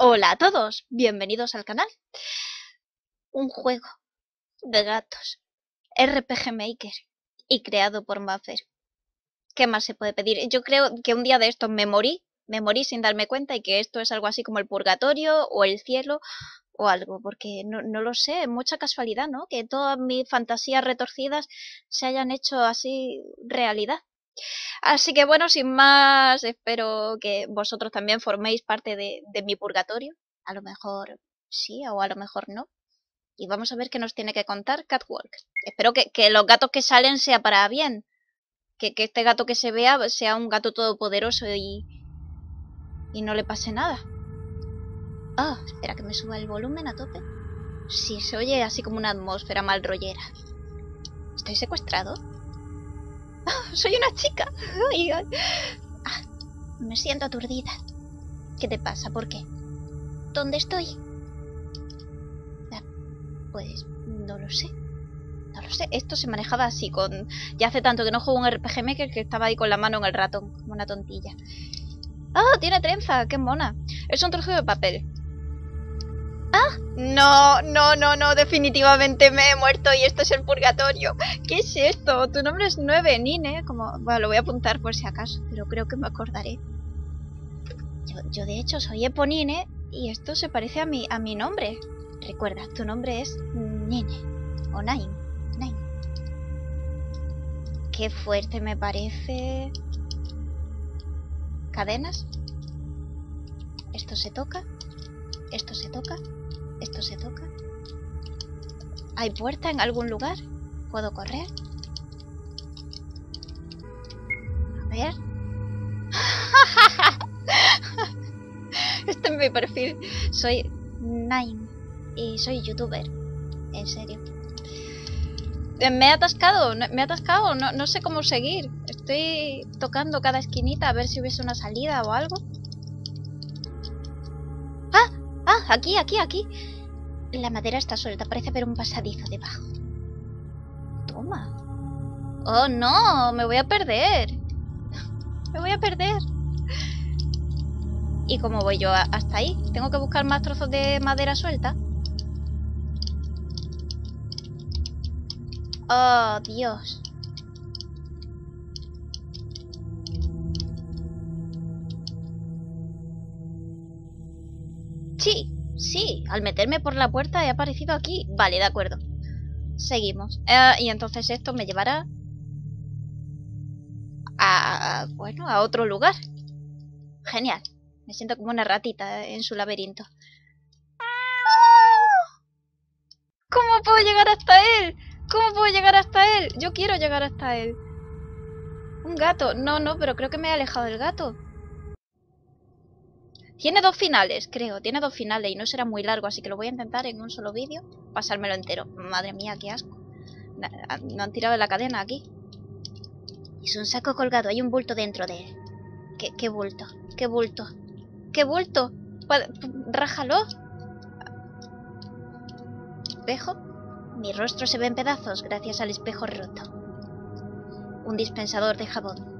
Hola a todos, bienvenidos al canal. Un juego de gatos, RPG Maker y creado por Mafer. ¿Qué más se puede pedir? Yo creo que un día de estos me morí sin darme cuenta y que esto es algo así como el purgatorio o el cielo o algo, porque no lo sé, mucha casualidad, ¿no? Que todas mis fantasías retorcidas se hayan hecho así realidad. Así que bueno, sin más, espero que vosotros también forméis parte de mi purgatorio. A lo mejor sí, o a lo mejor no. Y vamos a ver qué nos tiene que contar Catwalk. Espero que los gatos que salen sea para bien. Que este gato que se vea sea un gato todopoderoso y no le pase nada. Ah, espera que me suba el volumen a tope. Sí, se oye así como una atmósfera mal rollera. ¿Estoy secuestrado? Soy una chica. Ah, me siento aturdida. ¿Qué te pasa? ¿Por qué? ¿Dónde estoy? Ah, pues no lo sé. No lo sé. Esto se manejaba así con... Ya hace tanto que no juego un RPG Maker que estaba ahí con la mano en el ratón, como una tontilla. ¡Oh! Tiene trenza. ¡Qué mona! Es un trozo de papel. ¡Ah! No, definitivamente me he muerto y esto es el purgatorio. ¿Qué es esto? Tu nombre es 9, Nine, como... Bueno, lo voy a apuntar por si acaso, pero creo que me acordaré. Yo de hecho soy Eponine y esto se parece a mi nombre. Recuerda, tu nombre es Nine, o Nine. Qué fuerte me parece. Cadenas. Esto se toca. Esto se toca. Esto se toca. ¿Hay puerta en algún lugar? ¿Puedo correr? A ver. Este es mi perfil. Soy Nine y soy youtuber. En serio. Me he atascado. No sé cómo seguir. Estoy tocando cada esquinita a ver si hubiese una salida o algo. Aquí. La madera está suelta, parece haber un pasadizo debajo. Toma. Oh, no, me voy a perder. Me voy a perder. ¿Y cómo voy yo hasta ahí? ¿Tengo que buscar más trozos de madera suelta? Oh, Dios. Sí, al meterme por la puerta he aparecido aquí. Vale, de acuerdo. Seguimos. Y entonces esto me llevará a otro lugar. Genial. Me siento como una ratita en su laberinto. ¡Oh! ¿Cómo puedo llegar hasta él? ¿Cómo puedo llegar hasta él? Yo quiero llegar hasta él. Un gato. No, pero creo que me he alejado del gato. Tiene dos finales, creo. Tiene dos finales y no será muy largo, así que lo voy a intentar en un solo vídeo. Pasármelo entero. Madre mía, qué asco. No han tirado de la cadena aquí. Es un saco colgado. Hay un bulto dentro de él. ¿Qué bulto? Rájalo. ¿Espejo? Mi rostro se ve en pedazos gracias al espejo roto. Un dispensador de jabón.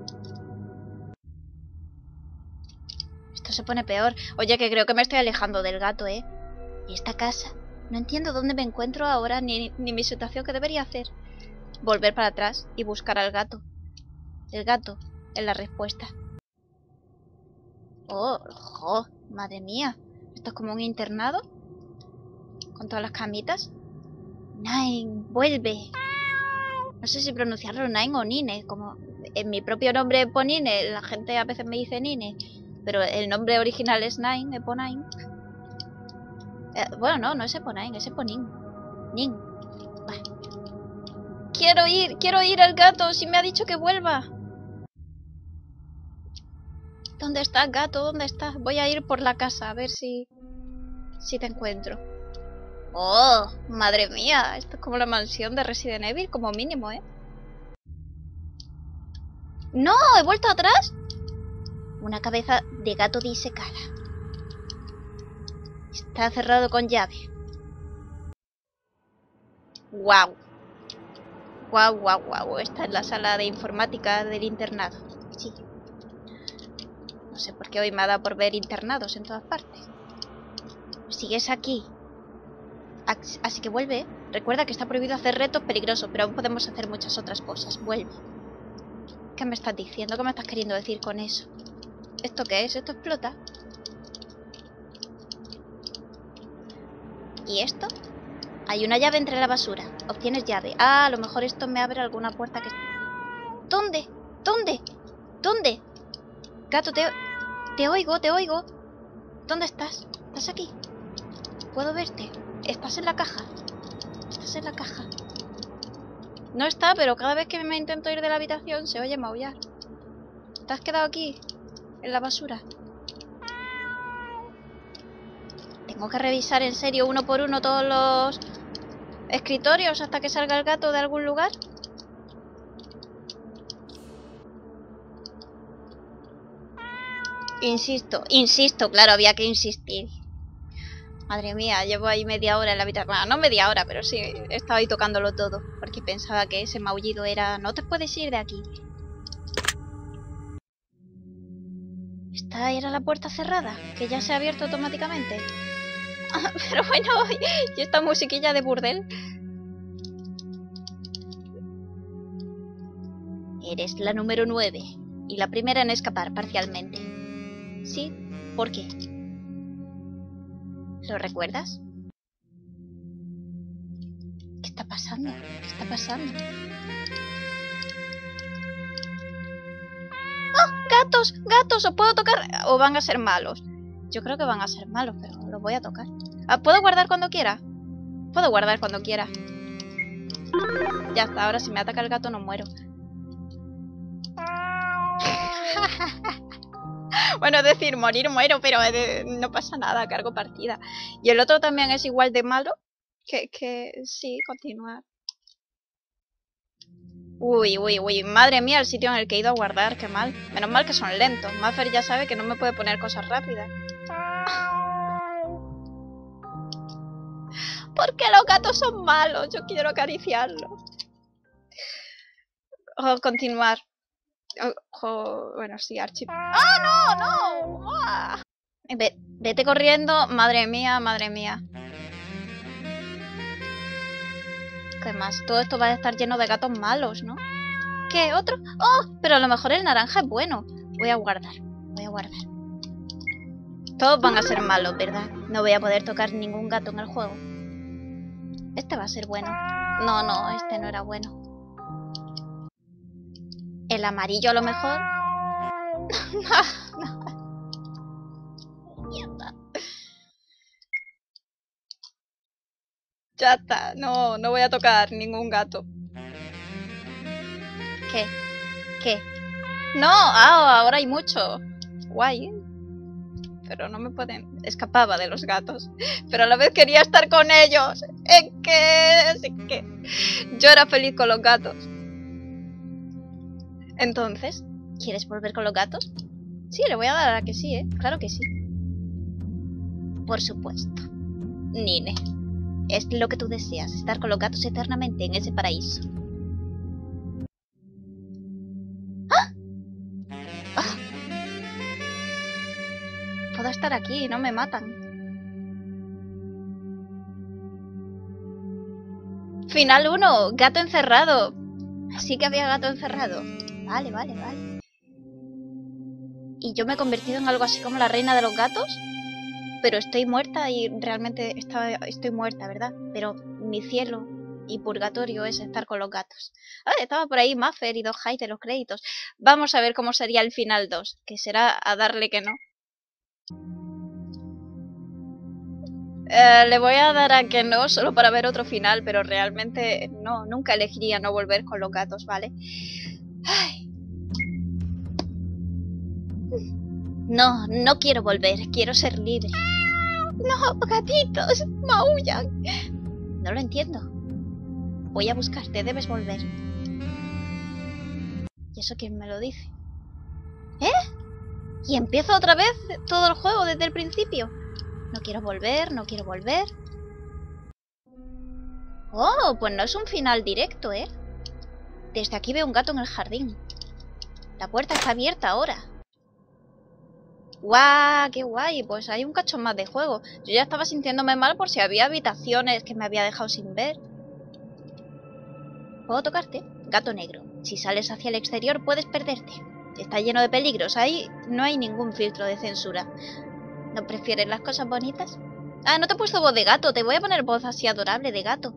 Se pone peor. Oye, que creo que me estoy alejando del gato, ¿eh? Y esta casa. No entiendo dónde me encuentro ahora ni mi situación. ¿Qué debería hacer? Volver para atrás y buscar al gato. El gato es la respuesta. ¡Oh! ¡Jo! ¡Madre mía! ¿Esto es como un internado? ¿Con todas las camitas? ¡Nine! ¡Vuelve! No sé si pronunciarlo Nine o Nine. Como en mi propio nombre Ponine, la gente a veces me dice Nine. Pero el nombre original es Nine, Eponine. Bueno, no es Eponine, es Eponin. Nin. Bueno. Quiero ir al gato, si me ha dicho que vuelva. ¿Dónde está el gato? ¿Dónde está? Voy a ir por la casa a ver si te encuentro. ¡Oh! ¡Madre mía! Esto es como la mansión de Resident Evil, como mínimo, ¿eh? ¡No! ¿He vuelto atrás? Una cabeza de gato disecada. Está cerrado con llave. Guau. Esta es la sala de informática del internado. Sí. No sé por qué hoy me ha dado por ver internados en todas partes. Sigues aquí. Así que vuelve. Recuerda que está prohibido hacer retos peligrosos, pero aún podemos hacer muchas otras cosas. Vuelve. ¿Qué me estás diciendo? ¿Qué me estás queriendo decir con eso? ¿Esto qué es? ¿Esto explota? ¿Y esto? Hay una llave entre la basura. Obtienes llave. Ah, a lo mejor esto me abre alguna puerta que... ¿Dónde? ¿Dónde? ¿Dónde? Gato, te oigo, te oigo. ¿Dónde estás? ¿Estás aquí? Puedo verte. Estás en la caja. Estás en la caja. No está, pero cada vez que me intento ir de la habitación se oye maullar. ¿Te has quedado aquí? En la basura. Tengo que revisar en serio uno por uno todos los escritorios hasta que salga el gato de algún lugar. Insisto, insisto, claro, había que insistir. Madre mía, llevo ahí media hora en la habitación. Bueno, no media hora, pero sí, he estado ahí tocándolo todo. Porque pensaba que ese maullido era... No te puedes ir de aquí. Esta era la puerta cerrada, que ya se ha abierto automáticamente. Ah, pero bueno, y esta musiquilla de burdel. Eres la número 9. Y la primera en escapar, parcialmente. ¿Sí? ¿Por qué? ¿Lo recuerdas? ¿Qué está pasando? ¿Qué está pasando? ¡Oh! ¡Gatos! ¡Gatos! ¿Os puedo tocar? ¿O van a ser malos? Yo creo que van a ser malos, pero los voy a tocar. Ah, ¿puedo guardar cuando quiera? Puedo guardar cuando quiera. Ya está, ahora si me ataca el gato no muero. Bueno, es decir, morir muero, pero no pasa nada, cargo partida. Y el otro también es igual de malo que sí, continuar. Uy, uy, uy, madre mía, el sitio en el que he ido a guardar, qué mal. Menos mal que son lentos. Mafer ya sabe que no me puede poner cosas rápidas. ¿Por qué los gatos son malos? Yo quiero acariciarlos. Oh, continuar. Ojo, bueno, sí, Archie. ¡Ah, no, no! ¡Uah! Vete corriendo, madre mía, madre mía. ¿Qué más? Todo esto va a estar lleno de gatos malos, ¿no? ¿Qué? ¿Otro? ¡Oh! Pero a lo mejor el naranja es bueno. Voy a guardar, voy a guardar. Todos van a ser malos, ¿verdad? No voy a poder tocar ningún gato en el juego. Este va a ser bueno. No, no, este no era bueno. ¿El amarillo a lo mejor? No, no. Mierda. Ya está. No, no voy a tocar ningún gato. ¿Qué? ¿Qué? ¡No! Ah, ahora hay mucho. Guay. Pero no me pueden... Escapaba de los gatos. Pero a la vez quería estar con ellos. Es que... Es que... Yo era feliz con los gatos. Entonces, ¿quieres volver con los gatos? Sí, le voy a dar a que sí, ¿eh? Claro que sí. Por supuesto. Nine, es lo que tú deseas, estar con los gatos eternamente en ese paraíso. ¡Ah! ¡Ah! Puedo estar aquí y no me matan. Final 1, gato encerrado. Así que había gato encerrado. Vale, vale, vale. ¿Y yo me he convertido en algo así como la reina de los gatos? Pero estoy muerta y realmente estoy muerta, ¿verdad? Pero mi cielo y purgatorio es estar con los gatos. Ah, estaba por ahí Mafer y 2 Hyde de los créditos. Vamos a ver cómo sería el final 2, que será a darle que no. Le voy a dar a que no, solo para ver otro final, pero realmente no, nunca elegiría no volver con los gatos, ¿vale? Ay. No, no quiero volver, quiero ser libre. No, gatitos, maullan. No lo entiendo. Voy a buscarte, debes volver. ¿Y eso quién me lo dice? ¿Eh? ¿Y empiezo otra vez todo el juego desde el principio? No quiero volver, no quiero volver. Oh, pues no es un final directo, ¿eh? Desde aquí veo un gato en el jardín. La puerta está abierta ahora. ¡Guau! ¡Qué guay! Pues hay un cachón más de juego. Yo ya estaba sintiéndome mal por si había habitaciones que me había dejado sin ver. ¿Puedo tocarte? Gato negro. Si sales hacia el exterior puedes perderte. Está lleno de peligros. Ahí no hay ningún filtro de censura. ¿No prefieres las cosas bonitas? Ah, no te he puesto voz de gato. Te voy a poner voz así adorable de gato.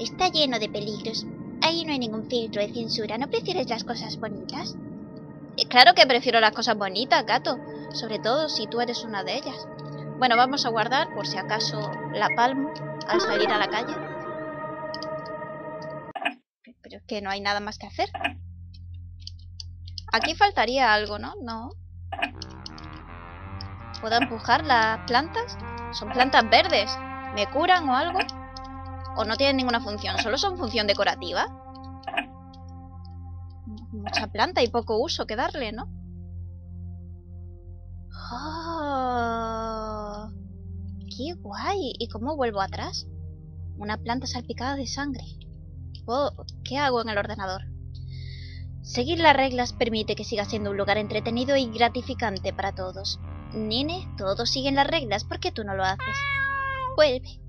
Está lleno de peligros. Ahí no hay ningún filtro de censura. ¿No prefieres las cosas bonitas? Claro que prefiero las cosas bonitas, gato. Sobre todo si tú eres una de ellas. Bueno, vamos a guardar por si acaso la palmo al salir a la calle. Pero es que no hay nada más que hacer. Aquí faltaría algo, ¿no? No. ¿Puedo empujar las plantas? Son plantas verdes. ¿Me curan o algo? ¿O no tienen ninguna función? ¿Solo son función decorativa? Mucha planta y poco uso que darle, ¿no? ¡Oh! ¡Qué guay! ¿Y cómo vuelvo atrás? Una planta salpicada de sangre. Oh, ¿qué hago en el ordenador? Seguir las reglas permite que siga siendo un lugar entretenido y gratificante para todos. Nene, todos siguen las reglas, ¿por qué tú no lo haces? Vuelve.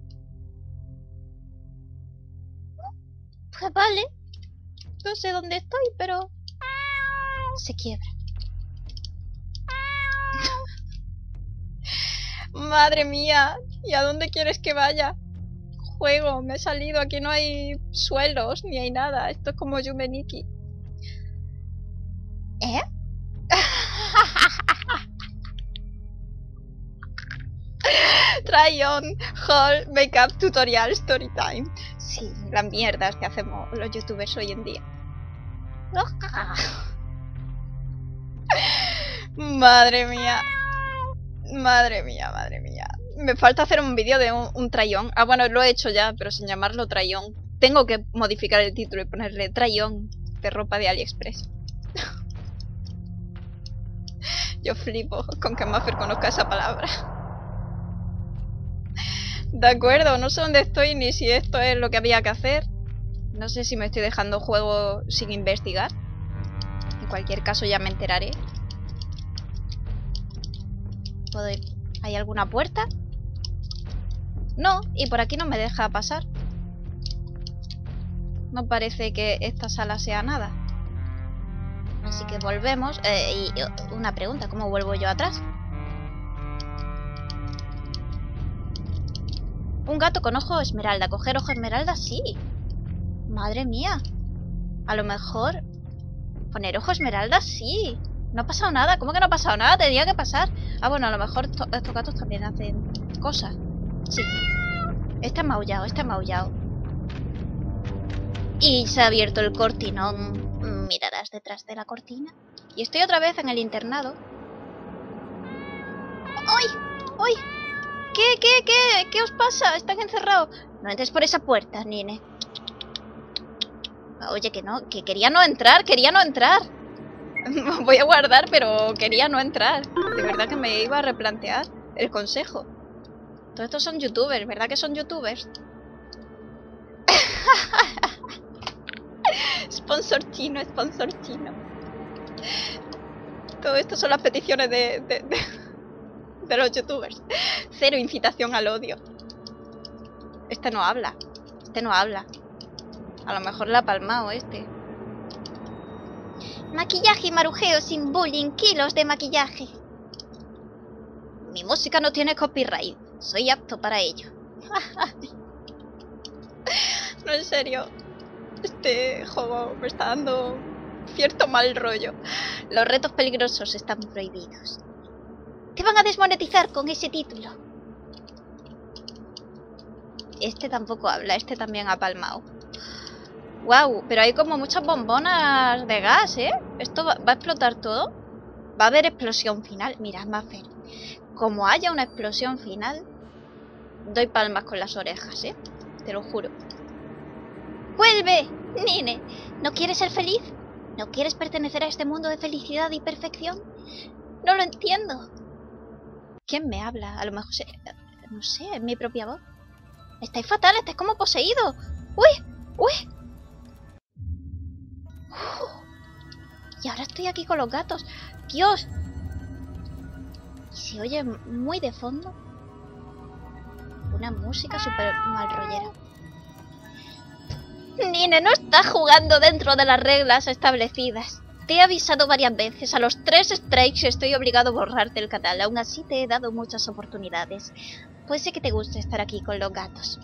Pues vale. No sé dónde estoy, pero... se quiebra. Madre mía, ¿y a dónde quieres que vaya? Juego, me he salido. Aquí no hay suelos, ni hay nada. Esto es como Yumeniki. ¿Eh? Try on, haul, makeup, tutorial, story time. Sí, las mierdas que hacemos los youtubers hoy en día. Madre mía. Madre mía, madre mía. Me falta hacer un vídeo de un try-on. Ah, bueno, lo he hecho ya, pero sin llamarlo try-on. Tengo que modificar el título y ponerle try-on de ropa de AliExpress. Yo flipo con que Mafer conozca esa palabra. De acuerdo, no sé dónde estoy ni si esto es lo que había que hacer. No sé si me estoy dejando juego sin investigar. En cualquier caso ya me enteraré. ¿Puedo ir? ¿Hay alguna puerta? No, y por aquí no me deja pasar. No parece que esta sala sea nada. Así que volvemos. Y una pregunta, ¿cómo vuelvo yo atrás? Un gato con ojo esmeralda. Coger ojo esmeralda, sí. Madre mía. A lo mejor... poner ojo esmeralda, sí. No ha pasado nada. ¿Cómo que no ha pasado nada? Tenía que pasar. Ah, bueno, a lo mejor estos gatos también hacen cosas. Sí. Este ha maullado, este ha maullado. Y se ha abierto el cortinón. Mirarás detrás de la cortina. Y estoy otra vez en el internado. ¡Ay! ¡Ay! ¿Qué? ¿Qué os pasa? Están encerrados. No entres por esa puerta, nene. Oye, que no, que quería no entrar, Voy a guardar, pero quería no entrar. De verdad que me iba a replantear el consejo. Todos estos son youtubers, ¿verdad que son youtubers? Sponsor chino, sponsor chino. Todo esto son las peticiones de los youtubers. Cero incitación al odio. Este no habla. A lo mejor la ha palmado este. Maquillaje y marujeo sin bullying. Kilos de maquillaje. Mi música no tiene copyright. Soy apto para ello. No, en serio. Este juego me está dando cierto mal rollo. Los retos peligrosos están prohibidos. Te van a desmonetizar con ese título. Este tampoco habla. Este también ha palmado. Wow, pero hay como muchas bombonas de gas, ¿eh? ¿Esto va a explotar todo? ¿Va a haber explosión final? Mirad, Mafer. Como haya una explosión final, doy palmas con las orejas, ¿eh? Te lo juro. ¡Vuelve, nene! ¿No quieres ser feliz? ¿No quieres pertenecer a este mundo de felicidad y perfección? No lo entiendo. ¿Quién me habla? A lo mejor se... no sé, es mi propia voz. Estáis fatal, estáis como poseídos. ¡Uy! ¡Uy! Y ahora estoy aquí con los gatos. Dios, y se oye muy de fondo una música súper mal rollera. Nine no está jugando dentro de las reglas establecidas. Te he avisado varias veces, a los 3 strikes estoy obligado a borrarte el canal, aún así te he dado muchas oportunidades. Pues sé que te gusta estar aquí con los gatos.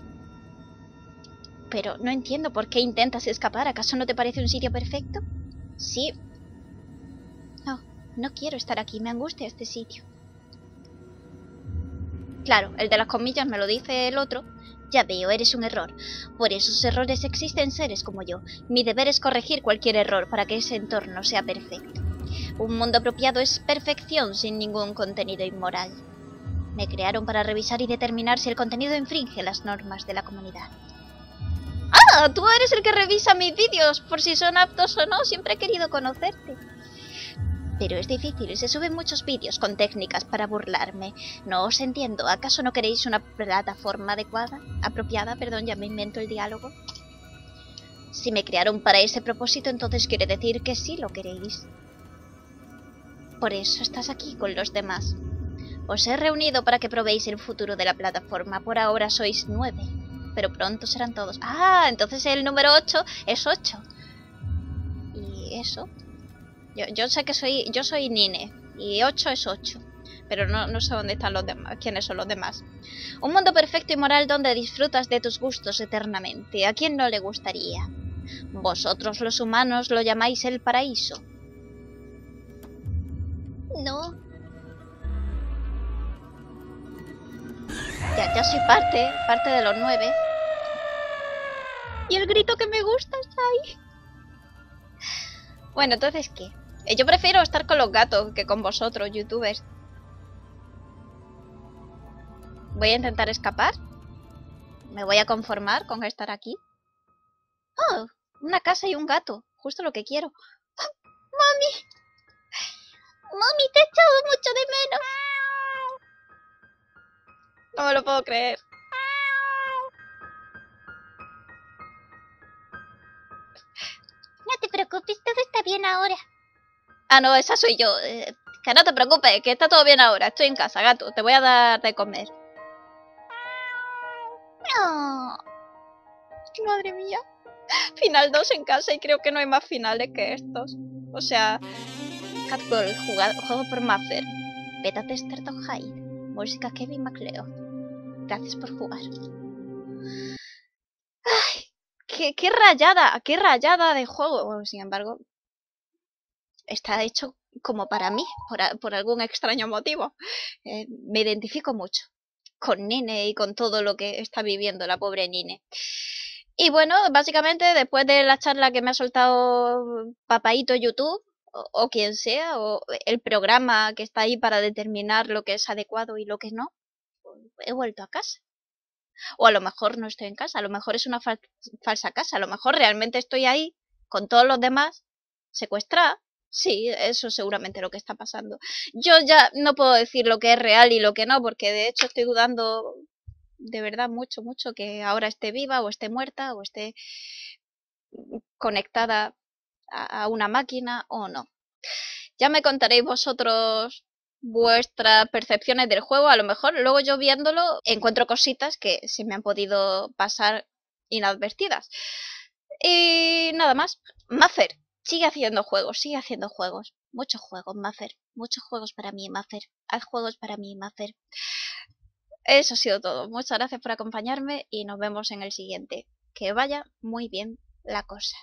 Pero no entiendo por qué intentas escapar, ¿acaso no te parece un sitio perfecto? Sí. No, no quiero estar aquí, me angustia este sitio. Claro, el de las comillas me lo dice el otro. Ya veo, eres un error. Por esos errores existen seres como yo. Mi deber es corregir cualquier error para que ese entorno sea perfecto. Un mundo apropiado es perfección sin ningún contenido inmoral. Me crearon para revisar y determinar si el contenido infringe las normas de la comunidad. ¡Ah! Tú eres el que revisa mis vídeos por si son aptos o no. Siempre he querido conocerte. Pero es difícil, se suben muchos vídeos con técnicas para burlarme. No os entiendo, ¿acaso no queréis una plataforma adecuada? Apropiada, perdón, ya me invento el diálogo. Si me crearon para ese propósito, entonces quiere decir que sí lo queréis. Por eso estás aquí con los demás. Os he reunido para que probéis el futuro de la plataforma. Por ahora sois 9, pero pronto serán todos. Ah, entonces el número 8 es 8. Y eso... Yo sé que soy Nine, y 8 es 8, pero no sé dónde están los demás, quiénes son los demás. Un mundo perfecto y moral donde disfrutas de tus gustos eternamente, ¿a quién no le gustaría? Vosotros los humanos lo llamáis el paraíso. No. Ya soy parte de los 9. Y el grito que me gusta está ahí. Bueno, entonces, ¿qué? Yo prefiero estar con los gatos que con vosotros, youtubers. Voy a intentar escapar. Me voy a conformar con estar aquí. ¡Oh! Una casa y un gato. Justo lo que quiero. ¡Mami! ¡Mami, te he echado mucho de menos! No me lo puedo creer. No te preocupes, todo está bien ahora. Ah, no, esa soy yo. Que no te preocupes, que está todo bien ahora. Estoy en casa, gato. Te voy a dar de comer. No. Madre mía. Final 2 en casa y creo que no hay más finales que estos. O sea... Cat Girl, juego por Mafer. Beta Tester Hyde. Música Kevin MacLeod. Gracias por jugar. Qué rayada de juego. Bueno, sin embargo, está hecho como para mí, por algún extraño motivo. Me identifico mucho con Nine y con todo lo que está viviendo la pobre Nine. Y bueno, básicamente, después de la charla que me ha soltado Papaito YouTube, o quien sea, o el programa que está ahí para determinar lo que es adecuado y lo que no, he vuelto a casa. O a lo mejor no estoy en casa, a lo mejor es una falsa casa, a lo mejor realmente estoy ahí con todos los demás secuestrada. Sí, eso seguramente es lo que está pasando. Yo ya no puedo decir lo que es real y lo que no, porque de hecho estoy dudando de verdad mucho, mucho que ahora esté viva o esté muerta o esté conectada a una máquina o no. Ya me contaréis vosotros vuestras percepciones del juego. A lo mejor luego yo viéndolo encuentro cositas que se me han podido pasar inadvertidas. Y nada más. Mafer, sigue haciendo juegos. Muchos juegos, Mafer. Muchos juegos para mí, Mafer. Haz juegos para mí, Mafer. Eso ha sido todo. Muchas gracias por acompañarme y nos vemos en el siguiente. Que vaya muy bien la cosa.